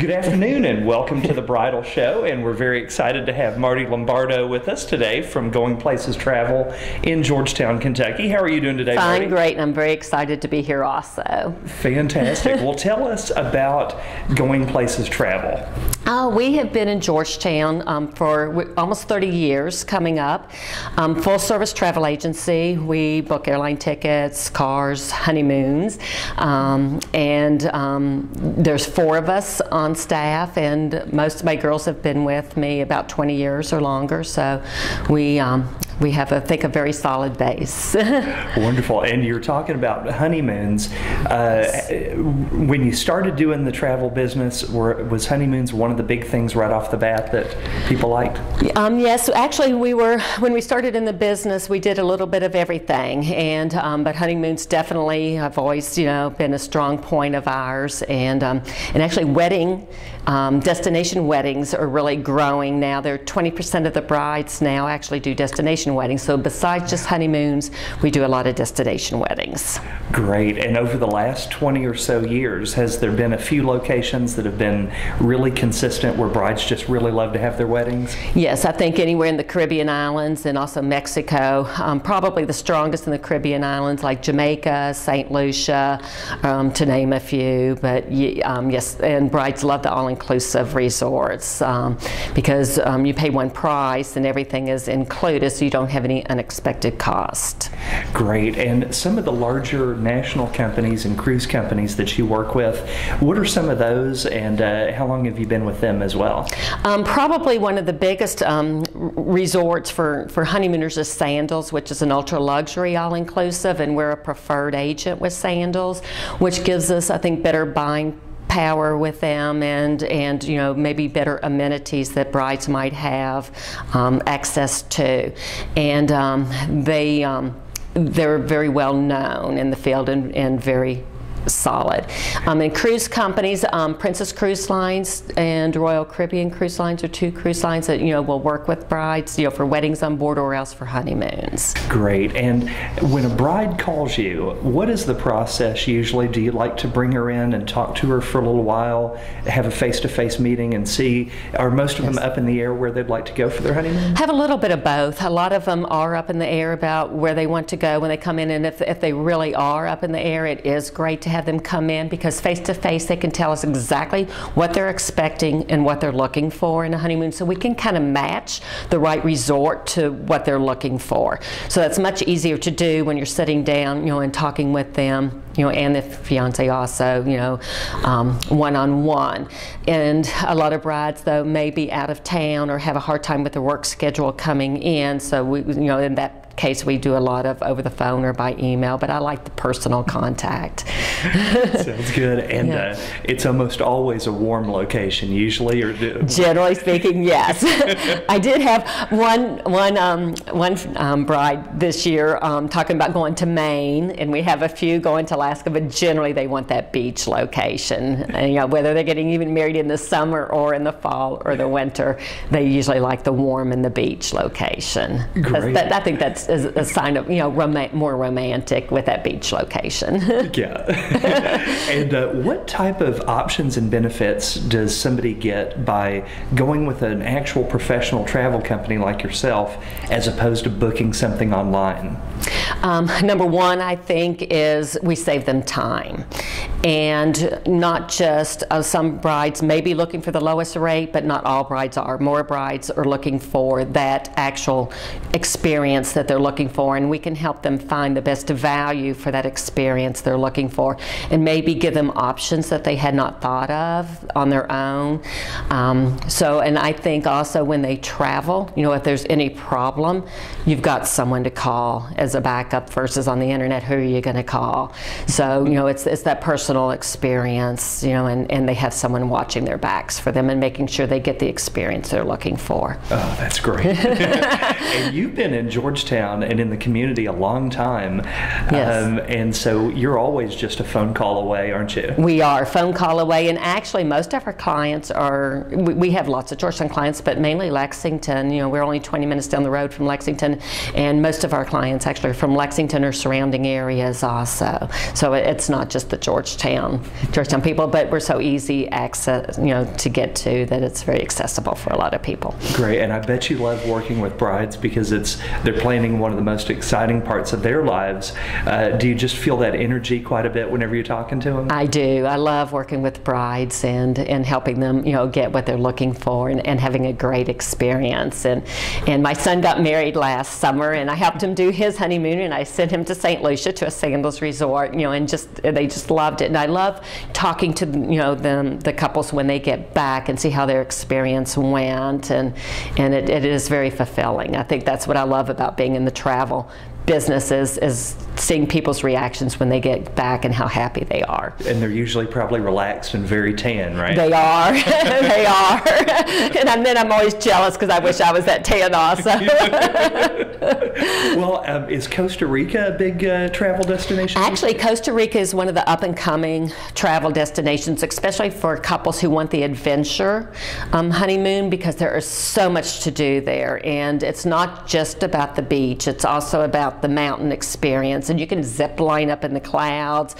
Good afternoon and welcome to The Bridal Show, and we're very excited to have Marty Lombardo with us today from Going Places Travel in Georgetown, Kentucky. How are you doing today, Marty? Fine, great, and I'm very excited to be here also. Fantastic. Well, tell us about Going Places Travel. We have been in Georgetown for almost 30 years coming up. Full service travel agency. We book airline tickets, cars, honeymoons, there's four of us on staff, and most of my girls have been with me about 20 years or longer, so we have, I think, a very solid base. Wonderful. And you're talking about honeymoons. Yes. When you started doing the travel business, was honeymoons one of the big things right off the bat that people liked? Yes. Actually, when we started in the business, we did a little bit of everything. And but honeymoons definitely have always, been a strong point of ours. And actually, destination weddings are really growing now. They're 20% of the brides now actually do destination weddings. So besides just honeymoons, we do a lot of destination weddings. Great. And over the last 20 or so years, has there been a few locations that have been really consistent where brides just really love to have their weddings? Yes, I think anywhere in the Caribbean islands and also Mexico, probably the strongest in the Caribbean islands, like Jamaica, St. Lucia, to name a few. But yes, and brides love the all-inclusive resorts because you pay one price and everything is included, so you don't have any unexpected cost. Great. And some of the larger national companies and cruise companies that you work with, what are some of those, and how long have you been with them as well? Probably one of the biggest resorts for honeymooners is Sandals, which is an ultra-luxury all-inclusive, and we're a preferred agent with Sandals, which gives us, I think, better buying power with them, and maybe better amenities that brides might have access to, and they're very well known in the field and very solid. And cruise companies, Princess Cruise Lines and Royal Caribbean Cruise Lines are two cruise lines that will work with brides for weddings on board or else for honeymoons. Great. And when a bride calls you, what is the process usually? Do you like to bring her in and talk to her for a little while, have a face-to-face meeting and see, are most of them up in the air where they'd like to go for their honeymoon? Have a little bit of both. A lot of them are up in the air about where they want to go when they come in, and if they really are up in the air, it is great to have them come in, because face-to-face they can tell us exactly what they're expecting and what they're looking for in a honeymoon, so we can kind of match the right resort to what they're looking for. So that's much easier to do when you're sitting down, and talking with them, and the fiance also, one-on-one. And a lot of brides, though, may be out of town or have a hard time with the work schedule coming in, so we, in that case we do a lot of over the phone or by email, but I like the personal contact. Sounds good. And yeah. It's almost always a warm location usually, or generally speaking, yes. I did have one bride this year talking about going to Maine, and we have a few going to Alaska, but generally they want that beach location, and whether they're getting even married in the summer or in the fall or the winter, they usually like the warm and the beach location. Great. I think that's is a sign of more romantic with that beach location. Yeah. And what type of options and benefits does somebody get by going with an actual professional travel company like yourself as opposed to booking something online? Number one, I think, is we save them time, and not just some brides may be looking for the lowest rate, but not all brides are. More brides are looking for that actual experience that they're looking for, and we can help them find the best value for that experience they're looking for, and maybe give them options that they had not thought of on their own. And I think also when they travel, if there's any problem, you've got someone to call as a backup, versus on the internet, who are you going to call? So, it's that personal experience, and they have someone watching their backs for them and making sure they get the experience they're looking for. Oh, that's great. And you've been in Georgetown Georgetown and in the community a long time. Yes. And so you're always just a phone call away, aren't you? We are a phone call away, and actually most of our clients are, we have lots of Georgetown clients, but mainly Lexington. You know, we're only 20 minutes down the road from Lexington, and most of our clients actually are from Lexington or surrounding areas also. So it's not just the Georgetown people, but we're so easy access, you know, to get to, that it's very accessible for a lot of people. Great, and I bet you love working with brides because they're planning one of the most exciting parts of their lives. Do you just feel that energy quite a bit whenever you're talking to them? I do. I love working with brides and helping them, you know, get what they're looking for and having a great experience. And my son got married last summer, and I helped him do his honeymoon, and I sent him to St. Lucia to a Sandals resort, you know, and they just loved it. And I love talking to, you know, the couples when they get back and see how their experience went, and it is very fulfilling. I think that's what I love about being in the travel business is seeing people's reactions when they get back and how happy they are. And they're usually probably relaxed and very tan, right? They are. They are. And then I'm always jealous because I wish I was that tan also. Well, is Costa Rica a big travel destination? Actually, Costa Rica is one of the up-and-coming travel destinations, especially for couples who want the adventure honeymoon, because there is so much to do there. And it's not just about the beach. It's also about the mountain experience, and you can zip line up in the clouds,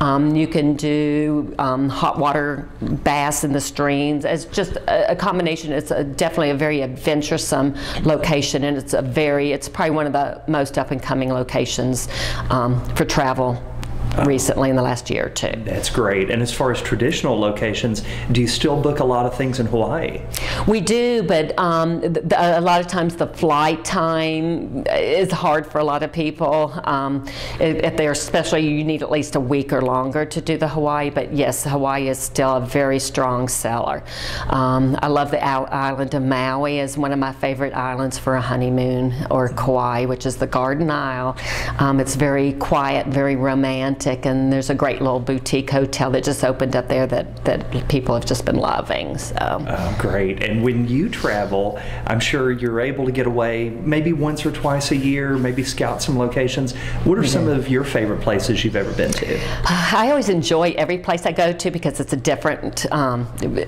you can do hot water baths in the streams. It's just a combination. It's definitely a very adventuresome location, and it's probably one of the most up-and-coming locations for travel recently in the last year or two. That's great. And as far as traditional locations, do you still book a lot of things in Hawaii? We do, but a lot of times the flight time is hard for a lot of people. If they're, especially, you need at least a week or longer to do the Hawaii, but yes, Hawaii is still a very strong seller. I love the island of Maui as one of my favorite islands for a honeymoon, or Kauai, which is the Garden Isle. It's very quiet, very romantic, and there's a great little boutique hotel that just opened up there that people have just been loving. So. Oh, great. And when you travel, I'm sure you're able to get away maybe once or twice a year, maybe scout some locations. What are some of your favorite places you've ever been to? I always enjoy every place I go to because it's a different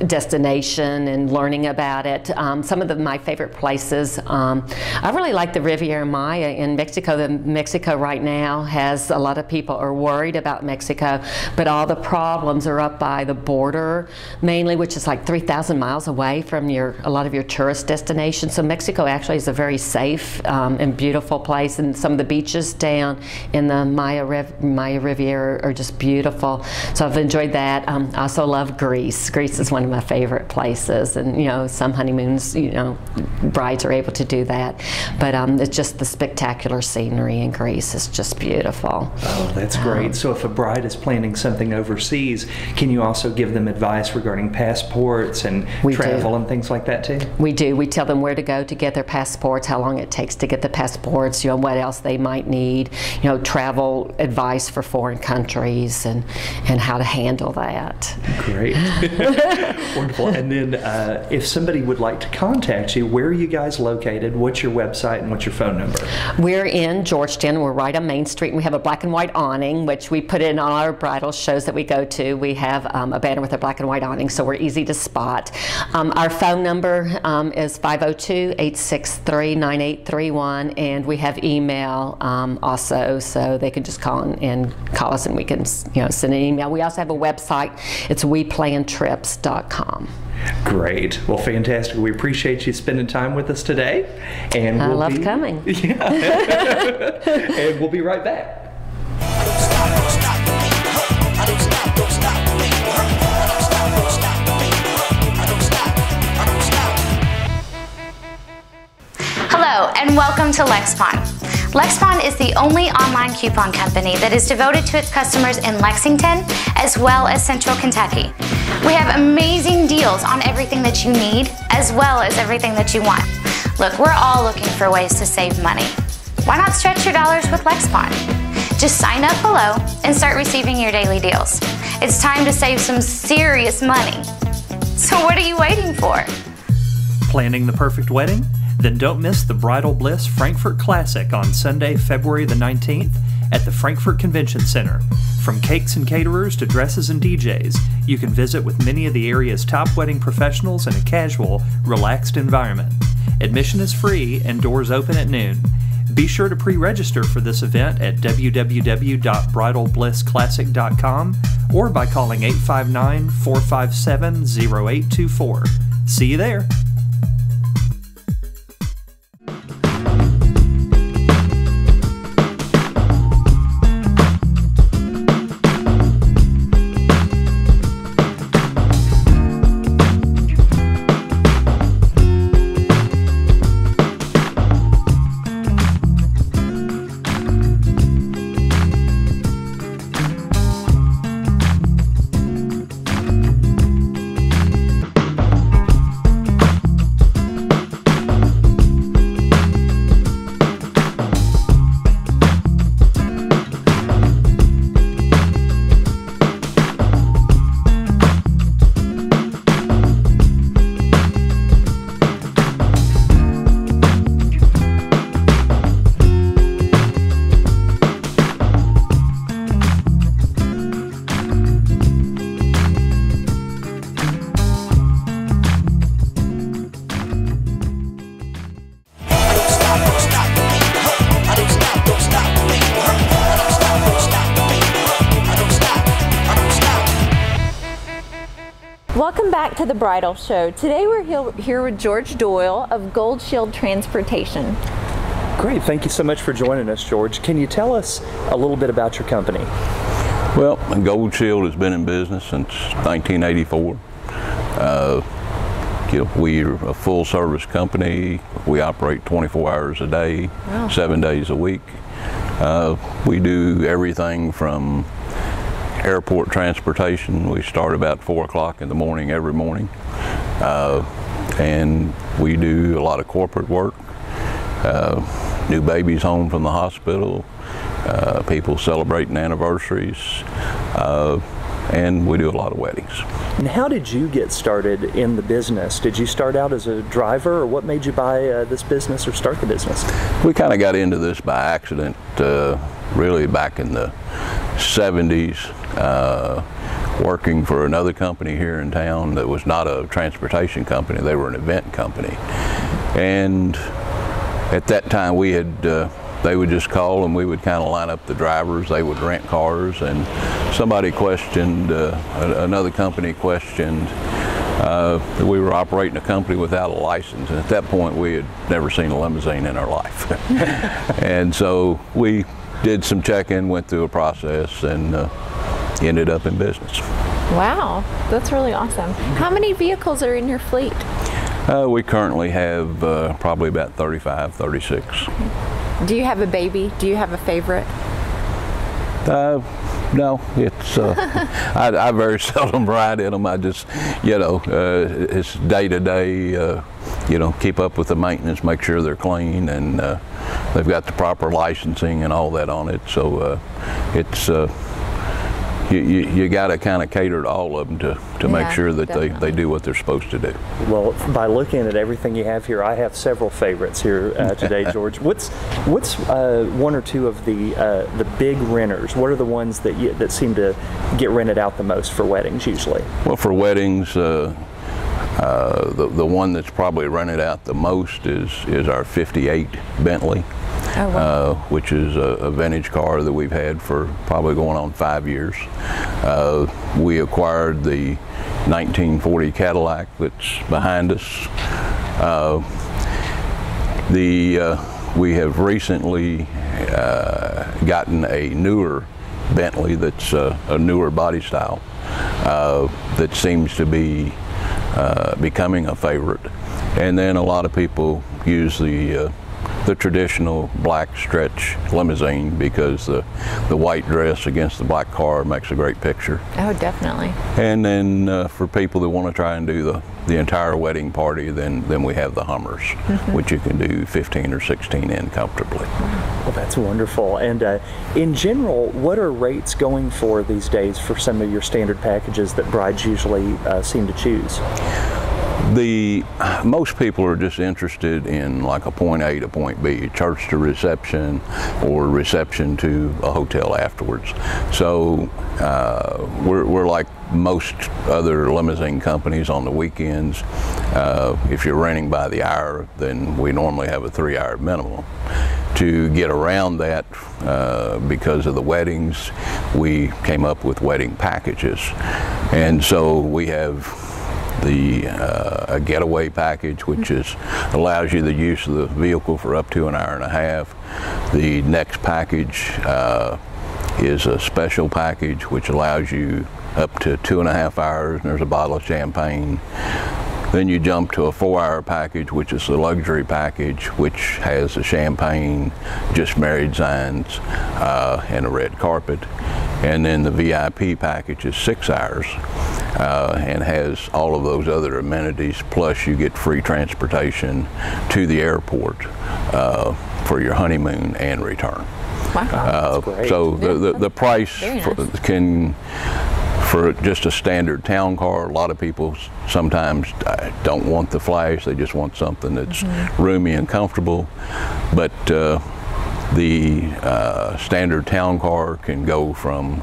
destination and learning about it. Some of my favorite places, I really like the Riviera Maya in Mexico. Mexico right now has a lot of people are worried about Mexico, but all the problems are up by the border mainly, which is like 3,000 miles away from a lot of your tourist destinations. So Mexico actually is a very safe and beautiful place, and some of the beaches down in the Maya Riviera are just beautiful. So I've enjoyed that. I also love Greece. Greece is one of my favorite places, and you know, some honeymoons, you know, brides are able to do that, but it's just the spectacular scenery in Greece is just beautiful. Oh, that's great. So if a bride is planning something overseas, can you also give them advice regarding passports and travel and things like that too? We do. We tell them where to go to get their passports, how long it takes to get the passports, you know, what else they might need, you know, travel advice for foreign countries and how to handle that. Great. Wonderful. And then if somebody would like to contact you, where are you guys located? What's your website and what's your phone number? We're in Georgetown. We're right on Main Street, and we have a black and white awning, which we put in all our bridal shows that we go to. We have a banner with a black and white awning, so we're easy to spot. Our phone number is 502-863-9831, and we have email also, so they can just call and call us, and we can, you know, send an email. We also have a website. It's weplantrips.com. Great. Well, fantastic. We appreciate you spending time with us today, and I love coming. Yeah. And we'll be right back. Hello and welcome to Lexpond. Lexpond is the only online coupon company that is devoted to its customers in Lexington as well as Central Kentucky. We have amazing deals on everything that you need as well as everything that you want. Look, we're all looking for ways to save money. Why not stretch your dollars with Lexpond? Just sign up below and start receiving your daily deals. It's time to save some serious money. So what are you waiting for? Planning the perfect wedding? Then don't miss the Bridal Bliss Frankfurt Classic on Sunday, February the 19th at the Frankfurt Convention Center. From cakes and caterers to dresses and DJs, you can visit with many of the area's top wedding professionals in a casual, relaxed environment. Admission is free and doors open at noon. Be sure to pre-register for this event at www.bridalblissclassic.com or by calling 859-457-0824. See you there! Back to the Bridal Show. Today we're here with George Doyle of Gold Shield Transportation. Great, thank you so much for joining us, George. Can you tell us a little bit about your company? Well, Gold Shield has been in business since 1984. We're a full service company. We operate 24 hours a day, wow, 7 days a week. We do everything from airport transportation. We start about 4 o'clock in the morning every morning, and we do a lot of corporate work, new babies home from the hospital, people celebrating anniversaries, and we do a lot of weddings. And how did you get started in the business? Did you start out as a driver, or what made you buy this business or start the business? We kind of got into this by accident, really back in the 70s, working for another company here in town that was not a transportation company. They were an event company. And at that time we had, they would just call and we would kind of line up the drivers. They would rent cars, and somebody questioned, another company questioned that we were operating a company without a license. And at that point we had never seen a limousine in our life. And so we did some check-in, went through a process, and ended up in business. Wow, that's really awesome. How many vehicles are in your fleet? We currently have probably about 35, 36. Do you have a baby? Do you have a favorite? No, it's I very seldom ride in them. I just, it's day to day. Keep up with the maintenance, make sure they're clean, and they've got the proper licensing and all that on it. So it's you got to kind of cater to all of them to make sure that they do what they're supposed to do. Well, by looking at everything you have here, I have several favorites here today, George. What's one or two of the big renters? What are the ones that seem to get rented out the most for weddings usually? Well, for weddings, the one that's probably rented out the most is our '58 Bentley. Oh, wow. Which is a vintage car that we've had for probably going on 5 years. We acquired the 1940 Cadillac that's behind us. We have recently gotten a newer Bentley that's a newer body style that seems to be becoming a favorite. And then a lot of people use the traditional black stretch limousine because the white dress against the black car makes a great picture. Oh, definitely. And then for people that want to try and do the entire wedding party, then we have the Hummers, mm-hmm, which you can do 15 or 16 in comfortably. Well, that's wonderful. And in general, what are rates going for these days for some of your standard packages that brides usually seem to choose? Most people are just interested in like a point A to point B, church to reception or reception to a hotel afterwards. So we're like most other limousine companies on the weekends. If you're renting by the hour, then we normally have a 3-hour minimum. To get around that, because of the weddings, we came up with wedding packages. And so we have a getaway package, which is allows you the use of the vehicle for up to an hour and a half. The next package is a special package, which allows you up to 2.5 hours, and there's a bottle of champagne. Then you jump to a 4-hour package, which is the luxury package, which has the champagne, just married signs, and a red carpet. And then the VIP package is 6 hours and has all of those other amenities, plus you get free transportation to the airport for your honeymoon and return. Wow, that's great. So the price for just a standard town car, a lot of people sometimes don't want the flash, they just want something that's roomy and comfortable. But the standard town car can go from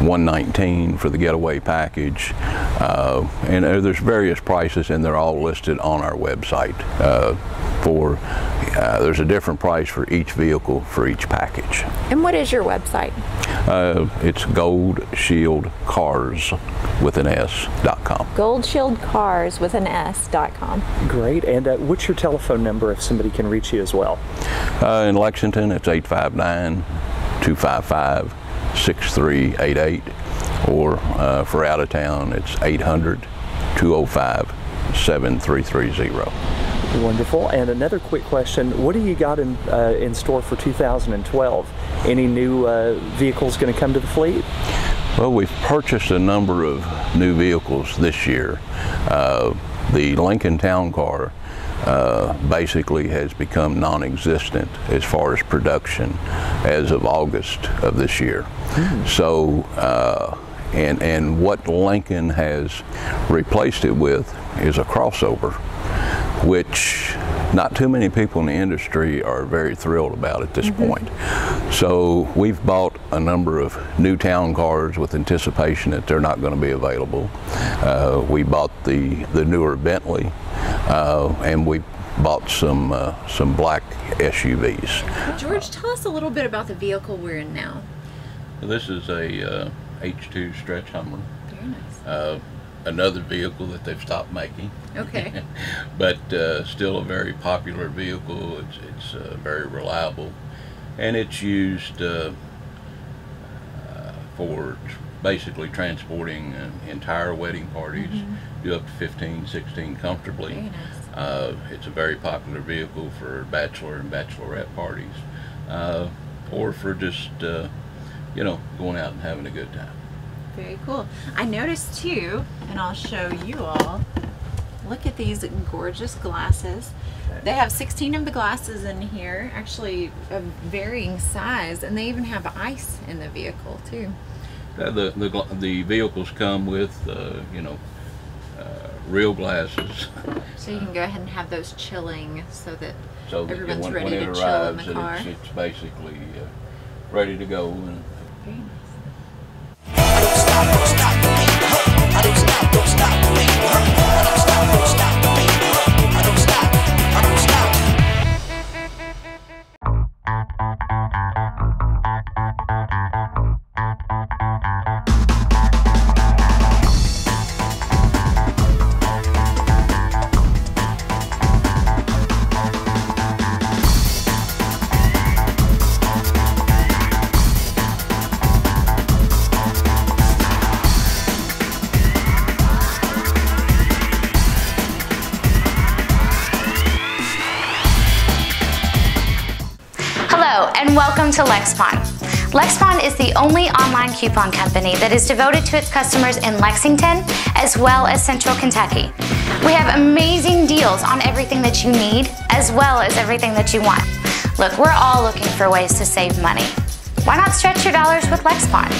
$119 for the getaway package, and there's various prices, and they're all listed on our website. There's a different price for each vehicle for each package. And what is your website? It's goldshieldcars.com. Goldshieldcars.com. Great. And what's your telephone number if somebody can reach you as well? In Lexington, it's 859-255-6388, or for out of town, it's 800-205-7330. Wonderful. And another quick question, what do you got in store for 2012? Any new vehicles going to come to the fleet? Well, we've purchased a number of new vehicles this year. The Lincoln Town Car basically has become non-existent as far as production as of August of this year. So and what Lincoln has replaced it with is a crossover, which not too many people in the industry are very thrilled about at this point. So we've bought a number of new town cars with anticipation that they're not going to be available. We bought the newer Bentley, and we bought some black SUVs. George, tell us a little bit about the vehicle we're in now. This is a H2 stretch Hummer. Very nice. Another vehicle that they've stopped making. Okay. But still a very popular vehicle. It's very reliable, and it's used for basically transporting entire wedding parties, do up to 15, 16 comfortably. Very nice. It's a very popular vehicle for bachelor and bachelorette parties, or for just you know, going out and having a good time. Very cool. I noticed too, and I'll show you all, look at these gorgeous glasses. They have 16 of the glasses in here, actually of varying size, and they even have ice in the vehicle too. The vehicles come with, you know, real glasses. So you can go ahead and have those chilling so that everyone's ready to chill arrives, in the car. It's basically ready to go. And, very nice. Welcome to Lexpond. Lexpond is the only online coupon company that is devoted to its customers in Lexington as well as Central Kentucky. We have amazing deals on everything that you need as well as everything that you want. Look, we're all looking for ways to save money. Why not stretch your dollars with Lexpond?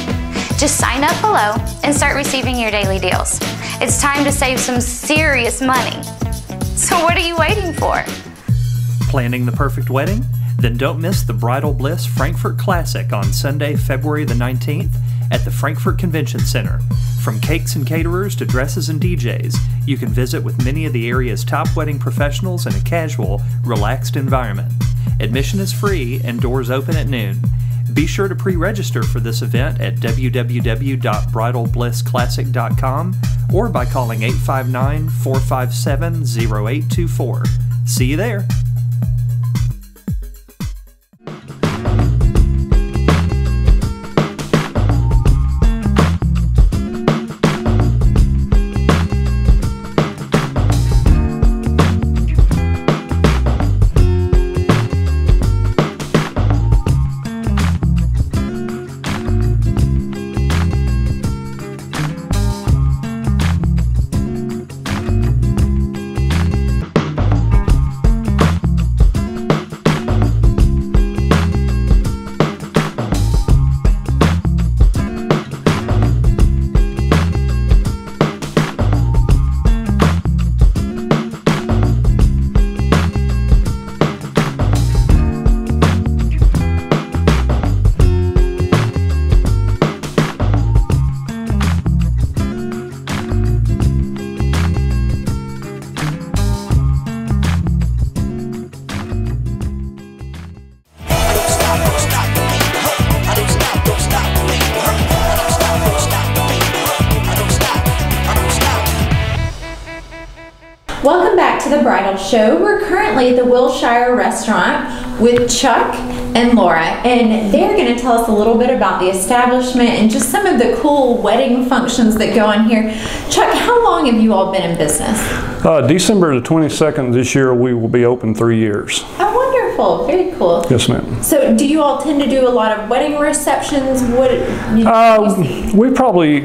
Just sign up below and start receiving your daily deals. It's time to save some serious money. So what are you waiting for? Planning the perfect wedding? Then don't miss the Bridal Bliss Frankfurt Classic on Sunday, February the 19th at the Frankfurt Convention Center. From cakes and caterers to dresses and DJs, you can visit with many of the area's top wedding professionals in a casual, relaxed environment. Admission is free and doors open at noon. Be sure to pre-register for this event at www.bridalblissclassic.com or by calling 859-457-0824. See you there! Welcome back to The Bridal Show. We're currently at the Wilshire Restaurant with Chuck and Laura, and they're going to tell us a little bit about the establishment and just some of the cool wedding functions that go on here. Chuck, how long have you all been in business? December the 22nd this year, we will be open 3 years. Oh, wonderful. Very cool. Yes, ma'am. So do you all tend to do a lot of wedding receptions? What, you know, we probably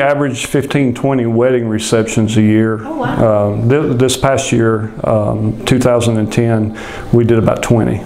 average 15, 20 wedding receptions a year. Oh, wow. This past year, 2010, we did about 20.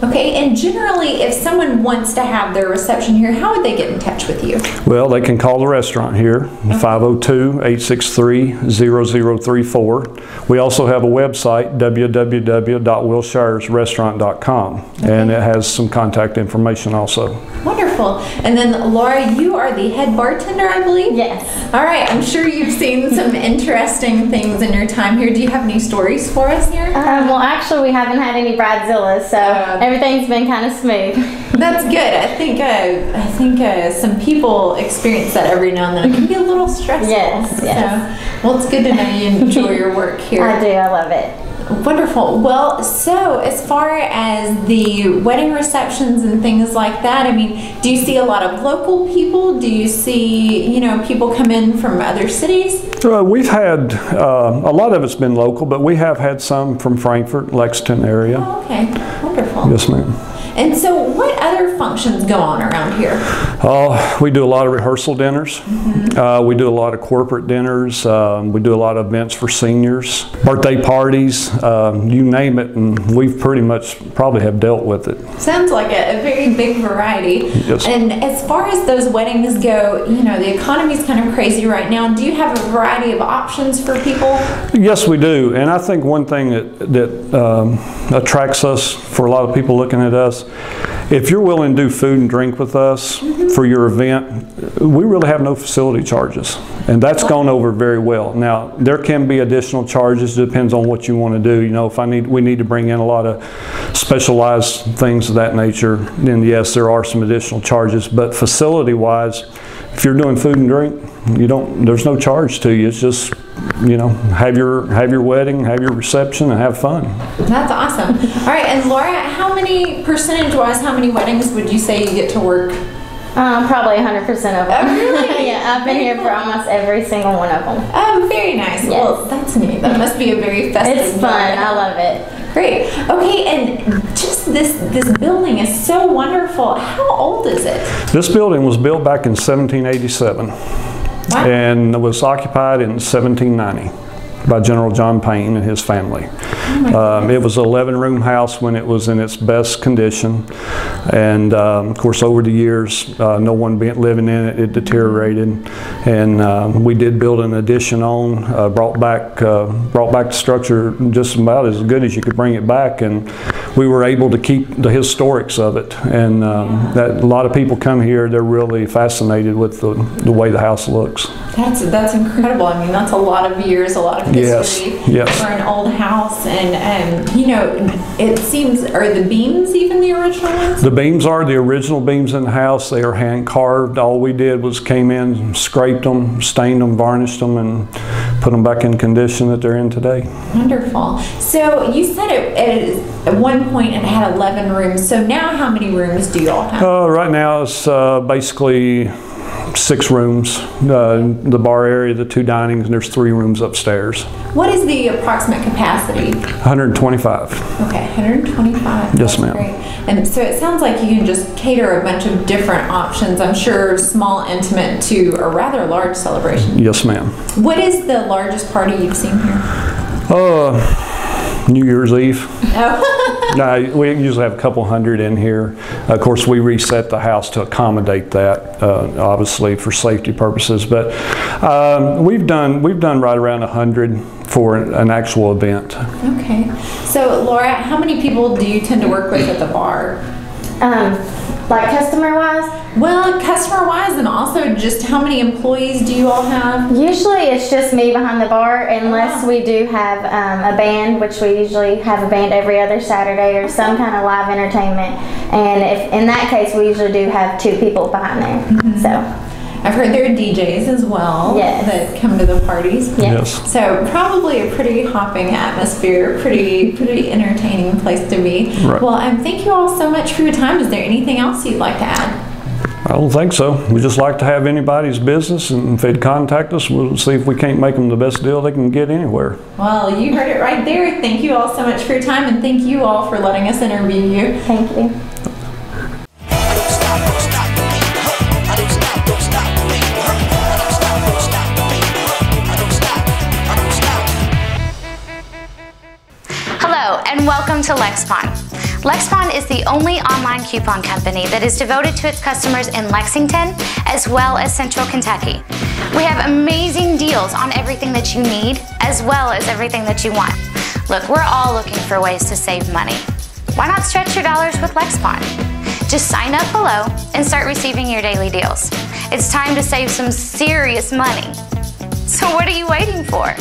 Okay, and generally, if someone wants to have their reception here, how would they get in touch with you? Well, they can call the restaurant here, 502-863-0034. We also have a website, www.wilshiresrestaurant.com, and it has some contact information also. Wonderful. And then, Laura, you are the head bartender, I believe? Yes. All right, I'm sure you've seen some interesting things in your time here. Do you have any stories for us here? Well, actually, we haven't had any bridezillas, so... everything's been kind of smooth. That's good. I think some people experience that every now and then. It can be a little stressful. Yes, yes. So, well, it's good to know you enjoy your work here. I do. I love it. Wonderful. Well, so as far as the wedding receptions and things like that, I mean, do you see a lot of local people? Do you see, you know, people come in from other cities? We've had, a lot of it's been local, but we have had some from Frankfurt, Lexington area. Oh, okay. Wonderful. Yes, ma'am. And so what other functions go on around here? We do a lot of rehearsal dinners. Mm-hmm. We do a lot of corporate dinners. We do a lot of events for seniors, birthday parties, you name it, and we've pretty much probably have dealt with it. Sounds like a very big variety. Yes. And as far as those weddings go, you know, the economy's kind of crazy right now. Do you have a variety of options for people? Yes, we do. And I think one thing that attracts us for a lot of people looking at us, if you're willing to do food and drink with us for your event, we really have no facility charges, and that's gone over very well. Now, there can be additional charges. It depends on what you want to do. You know, if we need to bring in a lot of specialized things of that nature, then yes, there are some additional charges. But facility-wise, if you're doing food and drink, there's no charge to you. It's just, you know, have your wedding, have your reception, and have fun. That's awesome. All right, and Laura, percentage-wise, how many weddings would you say you get to work? Probably 100% of them. Oh, really? Yeah, I've been here for almost every single one of them. Oh, very nice. Yes. Well, that's neat. That must be a very festive. It's fun. I love it. Great. Okay, and just this building is so wonderful. How old is it? This building was built back in 1787. Wow. And was occupied in 1790. by General John Payne and his family. It was an 11-room house when it was in its best condition, and of course over the years no one living in it, it deteriorated, and we did build an addition on, brought back the structure just about as good as you could bring it back, and we were able to keep the historics of it, and that a lot of people come here, they're really fascinated with the way the house looks. That's incredible. I mean, that's a lot of years, a lot of history, yes, for an old house. And you know, it seems, are the beams even the original ones? The beams are the original beams in the house. They are hand carved. All we did was came in, scraped them, stained them, varnished them, and put them back in condition that they're in today. Wonderful. So you said at one point it had 11 rooms. So now how many rooms do you all have? Right now it's basically 6 rooms, the bar area, the 2 dinings, and there's 3 rooms upstairs. What is the approximate capacity? 125. Okay, 125. Yes, ma'am. And so it sounds like you can just cater a bunch of different options, I'm sure, small, intimate, to a rather large celebration. Yes, ma'am. What is the largest party you've seen here? New Year's Eve. Oh. No, we usually have a couple hundred in here. Of course, we reset the house to accommodate that, obviously for safety purposes. But we've done right around 100 for an actual event. Okay. So, Laura, how many people do you tend to work with at the bar? Like customer-wise? Well, customer-wise, and also just how many employees do you all have? Usually it's just me behind the bar, unless we do have a band, which we usually have a band every other Saturday or some kind of live entertainment. And if in that case, we usually do have 2 people behind there. Mm-hmm. So I've heard there are DJs as well, yes, that come to the parties. Yes. So probably a pretty hopping atmosphere, pretty entertaining place to be. Right. Well, thank you all so much for your time. Is there anything else you'd like to add? I don't think so. We just like to have anybody's business, and if they'd contact us, we'll see if we can't make them the best deal they can get anywhere. Well, you heard it right there. Thank you all so much for your time, and thank you all for letting us interview you. Thank you. And welcome to Lexpond. Lexpond is the only online coupon company that is devoted to its customers in Lexington as well as Central Kentucky. We have amazing deals on everything that you need as well as everything that you want. Look, we're all looking for ways to save money. Why not stretch your dollars with Lexpond? Just sign up below and start receiving your daily deals. It's time to save some serious money. So what are you waiting for?